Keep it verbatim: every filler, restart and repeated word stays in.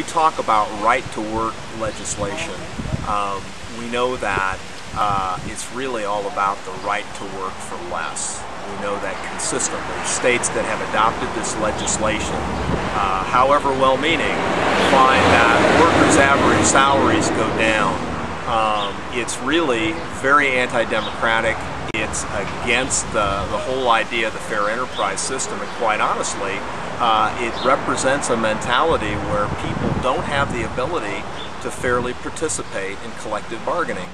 we talk about right-to-work legislation, um, we know that uh, it's really all about the right to work for less. We know that consistently. States that have adopted this legislation, uh, however well-meaning, find that workers' average salaries go down. Um, it's really very anti-democratic. It's against the, the whole idea of the fair enterprise system, and quite honestly, uh, it represents a mentality where people don't have the ability to fairly participate in collective bargaining.